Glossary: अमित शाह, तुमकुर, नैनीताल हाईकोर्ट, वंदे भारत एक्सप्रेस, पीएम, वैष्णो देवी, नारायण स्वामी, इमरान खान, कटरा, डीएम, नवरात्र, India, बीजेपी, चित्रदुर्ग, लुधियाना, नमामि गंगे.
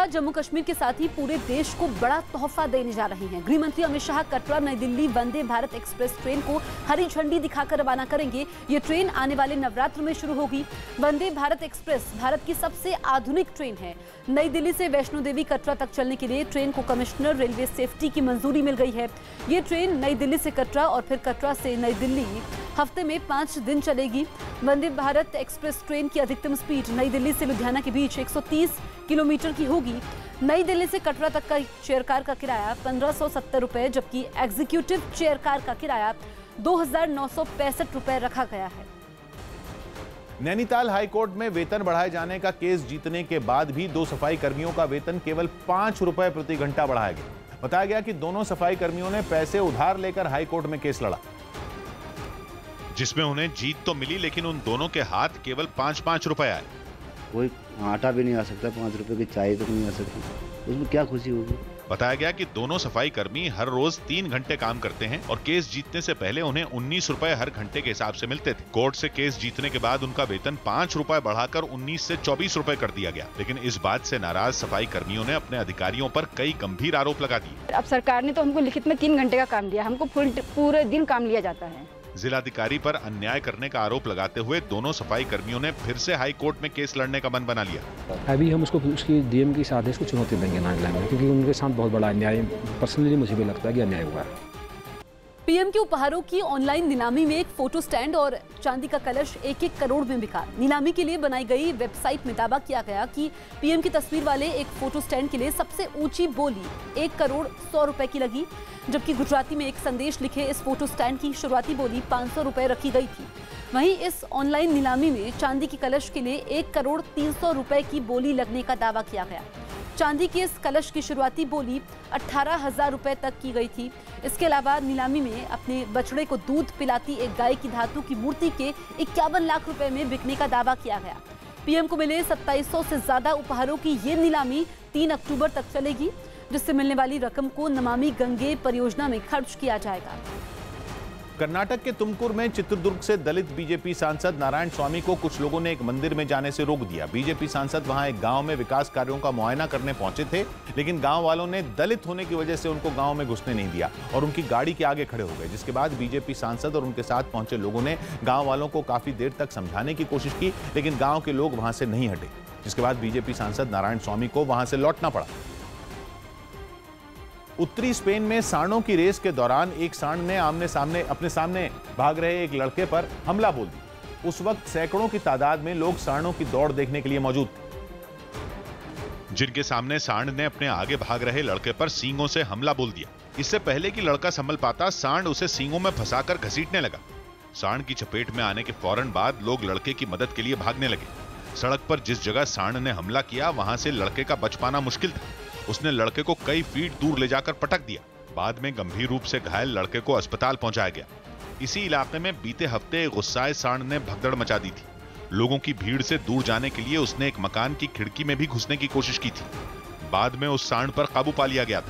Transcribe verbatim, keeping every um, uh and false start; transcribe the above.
सरकार जम्मू कश्मीर के साथ ही पूरे देश को बड़ा तोहफा देने जा रही है। गृह मंत्री अमित शाह कटरा नई दिल्ली वंदे भारत एक्सप्रेस ट्रेन को हरी झंडी दिखाकर रवाना करेंगे। ये ट्रेन आने वाले नवरात्र में शुरू होगी। वंदे भारत एक्सप्रेस भारत की सबसे आधुनिक ट्रेन है। नई दिल्ली से वैष्णो देवी कटरा तक चलने के लिए ट्रेन को कमिश्नर रेलवे सेफ्टी की मंजूरी मिल गई है। ये ट्रेन नई दिल्ली से कटरा और फिर कटरा से नई दिल्ली हफ्ते में पाँच दिन चलेगी। वंदे भारत एक्सप्रेस ट्रेन की अधिकतम स्पीड नई दिल्ली से लुधियाना के बीच एक सौ तीस किलोमीटर की होगी। नई दिल्ली से कटरा तक का चेयर कार का किराया पंद्रह सौ सत्तर रुपये, जबकि एग्जीक्यूटिव चेयर कार का किराया दो हज़ार नौ सौ पैंसठ रुपये रखा गया है। नैनीताल हाईकोर्ट में वेतन बढ़ाए जाने का केस जीतने के बाद भी दो सफाई कर्मियों का वेतन केवल पाँच रुपये प्रति घंटा बढ़ाया गया। बताया गया कि दोनों सफाई कर्मियों ने पैसे उधार लेकर हाईकोर्ट में केस लड़ा, जिसमें उन्हें जीत तो मिली, लेकिन उन दोनों के हाथ केवल पाँच पाँच रुपए आए। कोई आटा भी नहीं आ सकता, पाँच रुपए की चाय तक नहीं आ सकती, उसमें क्या खुशी होगी। बताया गया कि दोनों सफाई कर्मी हर रोज तीन घंटे काम करते हैं और केस जीतने से पहले उन्हें उन्नीस रुपए हर घंटे के हिसाब से मिलते थे। कोर्ट से केस जीतने के बाद उनका वेतन पाँच रुपए बढ़ाकर उन्नीस से चौबीस रुपए कर दिया गया, लेकिन इस बात से नाराज सफाई कर्मियों ने अपने अधिकारियों पर कई गंभीर आरोप लगा दिए। अब सरकार ने तो हमको लिखित में तीन घंटे का काम दिया, हमको पूरे दिन काम लिया जाता है। जिलाधिकारी पर अन्याय करने का आरोप लगाते हुए दोनों सफाई कर्मियों ने फिर से हाई कोर्ट में केस लड़ने का मन बना लिया। अभी हम उसको उसकी डीएम की आदेश को चुनौती देंगे नागालैंड में, क्योंकि उनके साथ बहुत बड़ा अन्याय, पर्सनली मुझे भी लगता है कि अन्याय हुआ है। पीएम के उपहारों की ऑनलाइन नीलामी में एक फोटो स्टैंड और चांदी का कलश एक एक करोड़ में बिका। नीलामी के लिए बनाई गई वेबसाइट में दावा किया गया कि पीएम की तस्वीर वाले एक फोटो स्टैंड के लिए सबसे ऊंची बोली एक करोड़ सौ रुपए की लगी, जबकि गुजराती में एक संदेश लिखे इस फोटो स्टैंड की शुरुआती बोली पाँच सौ रुपए रखी गई थी। वहीं इस ऑनलाइन नीलामी में चांदी के कलश के लिए एक करोड़ तीन सौ रुपए की बोली लगने का दावा किया गया। चांदी के इस कलश की शुरुआती बोली अठारह हजार रुपए तक की गई थी। इसके अलावा नीलामी में अपने बछड़े को दूध पिलाती एक गाय की धातु की मूर्ति के इक्यावन लाख रुपए में बिकने का दावा किया गया। पीएम को मिले सत्ताईस सौ से ज्यादा उपहारों की ये नीलामी तीन अक्टूबर तक चलेगी, जिससे मिलने वाली रकम को नमामि गंगे परियोजना में खर्च किया जाएगा। कर्नाटक के तुमकुर में चित्रदुर्ग से दलित बीजेपी सांसद नारायण स्वामी को कुछ लोगों ने एक मंदिर में जाने से रोक दिया। बीजेपी सांसद वहां एक गांव में विकास कार्यों का मुआयना करने पहुंचे थे, लेकिन गांव वालों ने दलित होने की वजह से उनको गांव में घुसने नहीं दिया और उनकी गाड़ी के आगे खड़े हो गए, जिसके बाद बीजेपी सांसद और उनके साथ पहुंचे लोगों ने गाँव वालों को काफी देर तक समझाने की कोशिश की, लेकिन गाँव के लोग वहां से नहीं हटे, जिसके बाद बीजेपी सांसद नारायण स्वामी को वहां से लौटना पड़ा। उत्तरी स्पेन में सांडों की रेस के दौरान एक सांड ने आमने सामने अपने सामने भाग रहे एक लड़के पर हमला बोल दिया। उस वक्त सैकड़ों की तादाद में लोग सांडों की दौड़ देखने के लिए मौजूद थे, जिनके सामने सांड ने अपने आगे भाग रहे लड़के पर सींगों से हमला बोल दिया। इससे पहले कि लड़का संभल पाता, सांड उसे सींगों में फंसाकर घसीटने लगा। सांड की चपेट में आने के फौरन बाद लोग लड़के की मदद के लिए भागने लगे। सड़क पर जिस जगह सांड ने हमला किया, वहां से लड़के का बच पाना मुश्किल था। उसने लड़के को कई फीट दूर ले जाकर पटक दिया। बाद में गंभीर रूप से घायल लड़के को अस्पताल पहुंचाया गया। इसी इलाके में बीते हफ्ते गुस्साए सांड ने भगदड़ मचा दी थी। लोगों की भीड़ से दूर जाने के लिए उसने एक मकान की खिड़की में भी घुसने की कोशिश की थी। बाद में उस सांड पर काबू पा लिया गया था।